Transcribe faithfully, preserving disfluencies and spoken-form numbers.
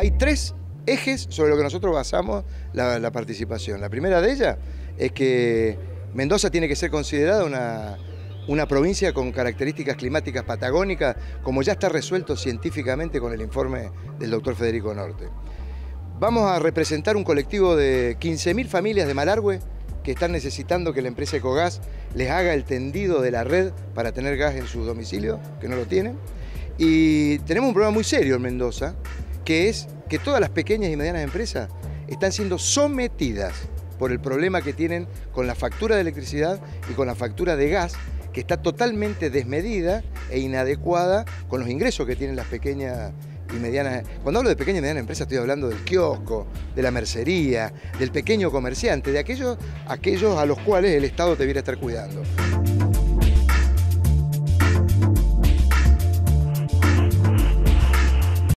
Hay tres ejes sobre los que nosotros basamos la, la participación. La primera de ellas es que Mendoza tiene que ser considerada una, una provincia con características climáticas patagónicas, como ya está resuelto científicamente con el informe del doctor Federico Norte. Vamos a representar un colectivo de quince mil familias de Malargüe que están necesitando que la empresa Ecogás les haga el tendido de la red para tener gas en su domicilio, que no lo tienen. Y tenemos un problema muy serio en Mendoza, que es que todas las pequeñas y medianas empresas están siendo sometidas por el problema que tienen con la factura de electricidad y con la factura de gas, que está totalmente desmedida e inadecuada con los ingresos que tienen las pequeñas y medianas. Cuando hablo de pequeña y mediana empresa estoy hablando del kiosco, de la mercería, del pequeño comerciante, de aquellos, aquellos a los cuales el Estado debiera estar cuidando.